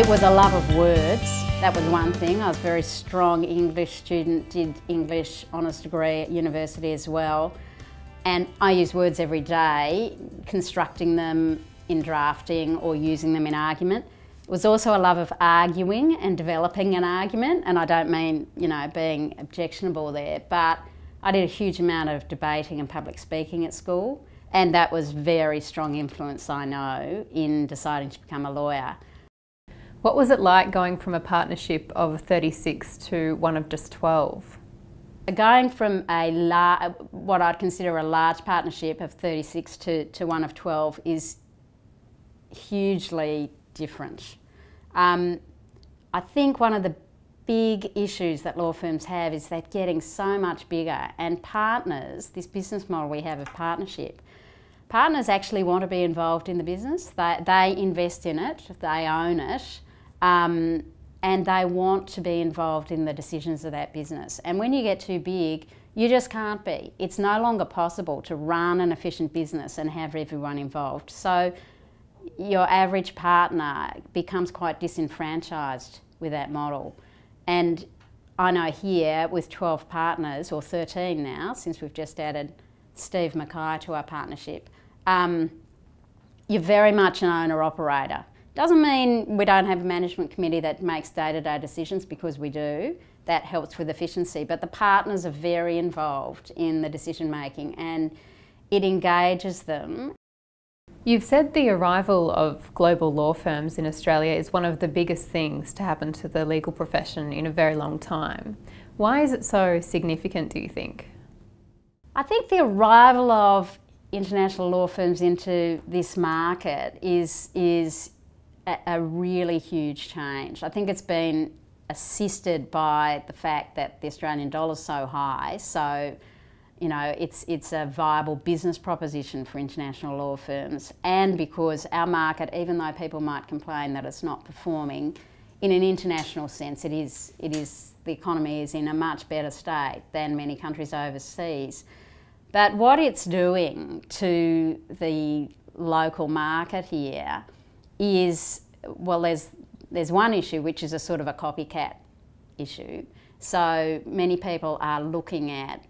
It was a love of words, that was one thing. I was a very strong English student, did English honours degree at university as well. And I use words every day, constructing them in drafting or using them in argument. It was also a love of arguing and developing an argument, and I don't mean, you know, being objectionable there, but I did a huge amount of debating and public speaking at school, and that was very strong influence, I know, in deciding to become a lawyer. What was it like going from a partnership of 36 to one of just 12? Going from what I'd consider a large partnership of 36 to one of 12 is hugely different. I think one of the big issues that law firms have is they're getting so much bigger, and partners, this business model we have of partnership, partners actually want to be involved in the business. They invest in it, they own it. And they want to be involved in the decisions of that business. And when you get too big, you just can't be. It's no longer possible to run an efficient business and have everyone involved. So your average partner becomes quite disenfranchised with that model. And I know here with 12 partners, or 13 now, since we've just added Steve Mackay to our partnership, you're very much an owner-operator. Doesn't mean we don't have a management committee that makes day-to-day decisions, because we do. That helps with efficiency, but the partners are very involved in the decision-making and it engages them. You've said the arrival of global law firms in Australia is one of the biggest things to happen to the legal profession in a very long time. Why is it so significant, do you think? I think the arrival of international law firms into this market is a really huge change. I think it's been assisted by the fact that the Australian dollar's so high, so you know it's a viable business proposition for international law firms, and because our market, even though people might complain that it's not performing, in an international sense it is the economy is in a much better state than many countries overseas. But what it's doing to the local market here is, well, there's one issue, which is a sort of a copycat issue. So many people are looking at,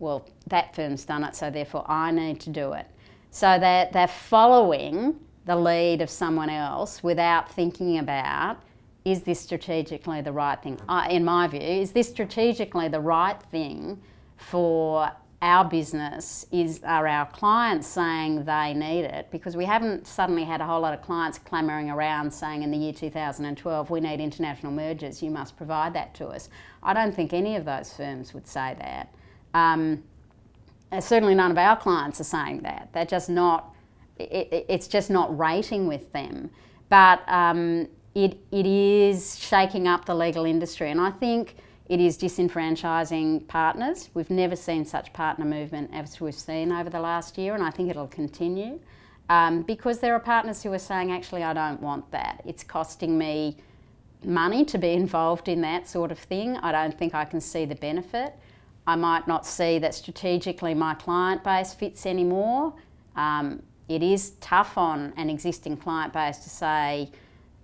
well, that firm's done it, so therefore I need to do it. So they're following the lead of someone else without thinking about, is this strategically the right thing? In my view, is this strategically the right thing for our business? Are our clients saying they need it? Because we haven't suddenly had a whole lot of clients clamouring around saying in the year 2012, we need international mergers, you must provide that to us. I don't think any of those firms would say that. Certainly none of our clients are saying that. They're just not, it's just not rating with them. But it is shaking up the legal industry, and I think it is disenfranchising partners. We've never seen such partner movement as we've seen over the last year, and I think it'll continue because there are partners who are saying, actually, I don't want that. It's costing me money to be involved in that sort of thing. I don't think I can see the benefit. I might not see that strategically my client base fits anymore. It is tough on an existing client base to say,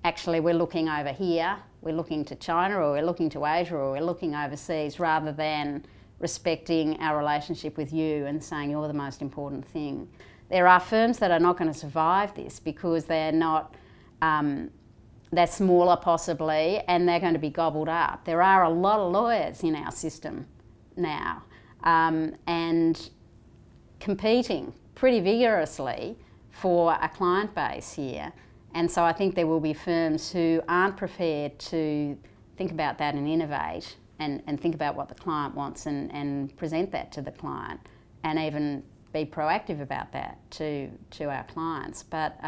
actually, we're looking over here, we're looking to China, or we're looking to Asia, or we're looking overseas, rather than respecting our relationship with you and saying you're the most important thing. There are firms that are not going to survive this because they're not, they're smaller possibly, and they're going to be gobbled up. There are a lot of lawyers in our system now, and competing pretty vigorously for a client base here. And so I think there will be firms who aren't prepared to think about that and innovate and think about what the client wants and present that to the client, and even be proactive about that to our clients. But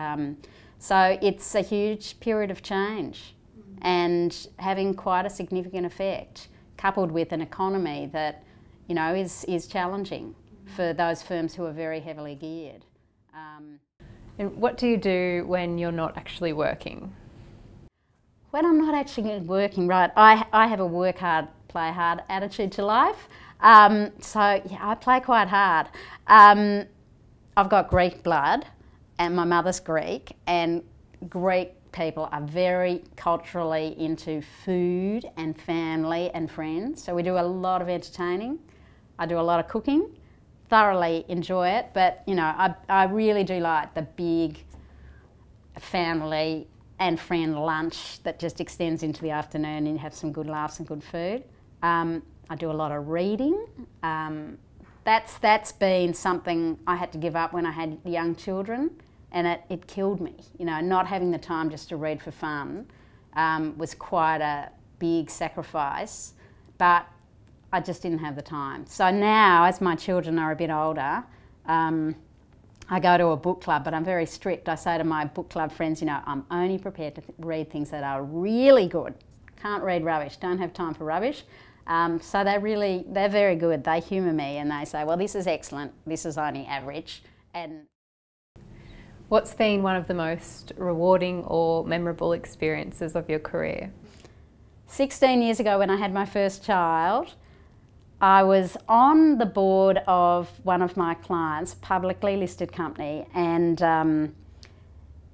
so it's a huge period of change and having quite a significant effect, coupled with an economy that, you know, is challenging for those firms who are very heavily geared. And what do you do when you're not actually working? When I'm not actually working, right, I have a work hard, play hard attitude to life. So yeah, I play quite hard. I've got Greek blood, and my mother's Greek, and Greek people are very culturally into food and family and friends. So we do a lot of entertaining. I do a lot of cooking. Thoroughly enjoy it, but you know, I really do like the big family and friend lunch that just extends into the afternoon and have some good laughs and good food. I do a lot of reading. That's been something I had to give up when I had young children, and it killed me. You know, not having the time just to read for fun was quite a big sacrifice, but I just didn't have the time. So now, as my children are a bit older, I go to a book club, but I'm very strict. I say to my book club friends, you know, I'm only prepared to read things that are really good. Can't read rubbish, don't have time for rubbish. So they're very good. They humour me and they say, well, this is excellent, this is only average. And what's been one of the most rewarding or memorable experiences of your career? 16 years ago when I had my first child, I was on the board of one of my clients, publicly listed company, and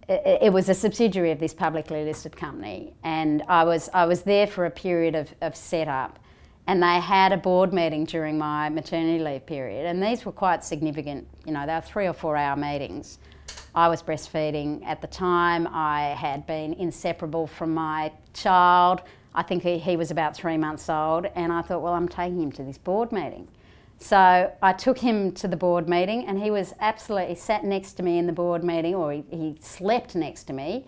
it was a subsidiary of this publicly listed company. And I was there for a period of setup, and they had a board meeting during my maternity leave period. And these were quite significant, you know, they were 3 or 4 hour meetings. I was breastfeeding at the time. I had been inseparable from my child. I think he was about 3 months old, and I thought, well, I'm taking him to this board meeting. So I took him to the board meeting, and he was absolutely sat next to me in the board meeting, or he slept next to me,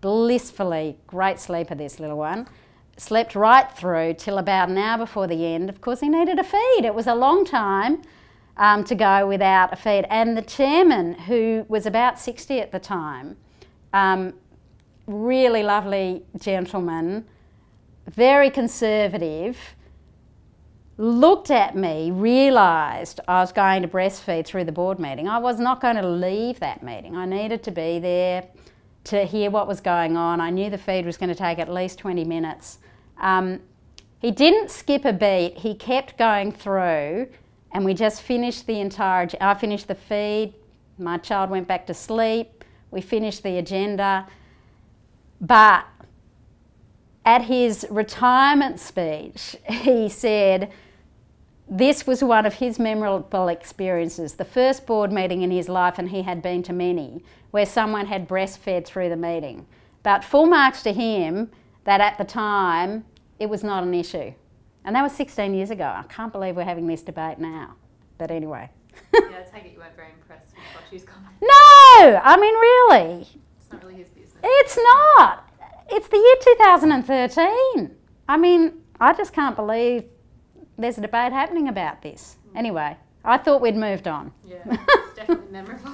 blissfully, great sleeper this little one, slept right through till about an hour before the end. Of course, he needed a feed. It was a long time to go without a feed. And the chairman, who was about 60 at the time, really lovely gentleman, very conservative, looked at me, realised I was going to breastfeed through the board meeting. I was not going to leave that meeting. I needed to be there to hear what was going on. I knew the feed was going to take at least 20 minutes. He didn't skip a beat. He kept going through, and we just finished the entire... I finished the feed, my child went back to sleep, we finished the agenda, but at his retirement speech, he said this was one of his memorable experiences, the first board meeting in his life, and he had been to many, where someone had breastfed through the meeting. But full marks to him that at the time, it was not an issue. And that was 16 years ago. I can't believe we're having this debate now. But anyway. Yeah, I take it you weren't very impressed with what she's commenting. No! I mean, really. It's not really his business. It's not. It's the year 2013. I mean, I just can't believe there's a debate happening about this. Anyway, I thought we'd moved on. Yeah, it's definitely memorable.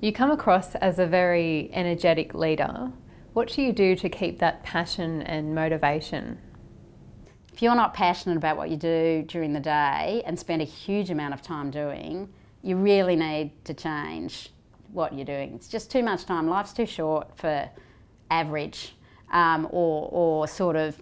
You come across as a very energetic leader. What do you do to keep that passion and motivation? If you're not passionate about what you do during the day and spend a huge amount of time doing, you really need to change what you're doing. It's just too much time. Life's too short for average or sort of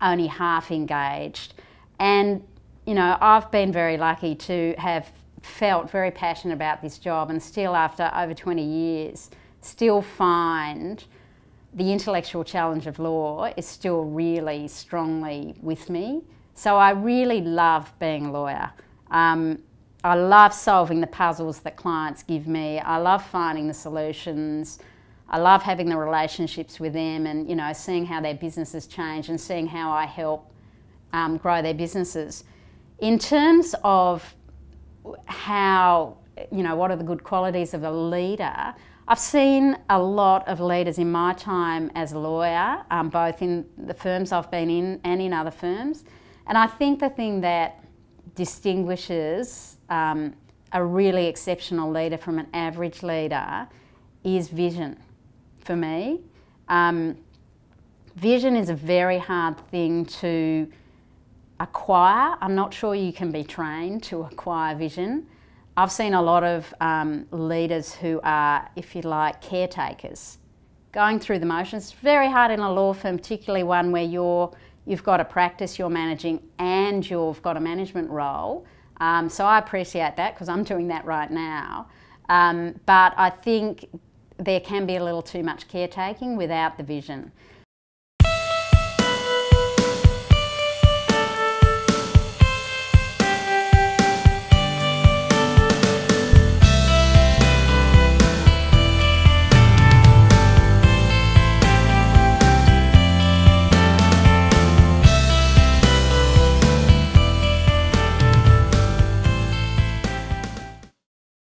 only half engaged. And, you know, I've been very lucky to have felt very passionate about this job and still, after over 20 years, still find the intellectual challenge of law is still really strongly with me. So I really love being a lawyer. I love solving the puzzles that clients give me. I love finding the solutions. I love having the relationships with them and, you know, seeing how their businesses change and seeing how I help grow their businesses. In terms of how, you know, what are the good qualities of a leader, I've seen a lot of leaders in my time as a lawyer, both in the firms I've been in and in other firms. And I think the thing that distinguishes a really exceptional leader from an average leader is vision, for me. Vision is a very hard thing to acquire. I'm not sure you can be trained to acquire vision. I've seen a lot of leaders who are, if you like, caretakers, going through the motions. It's very hard in a law firm, particularly one where you've got a practice you're managing and you've got a management role. So I appreciate that because I'm doing that right now. But I think there can be a little too much caretaking without the vision.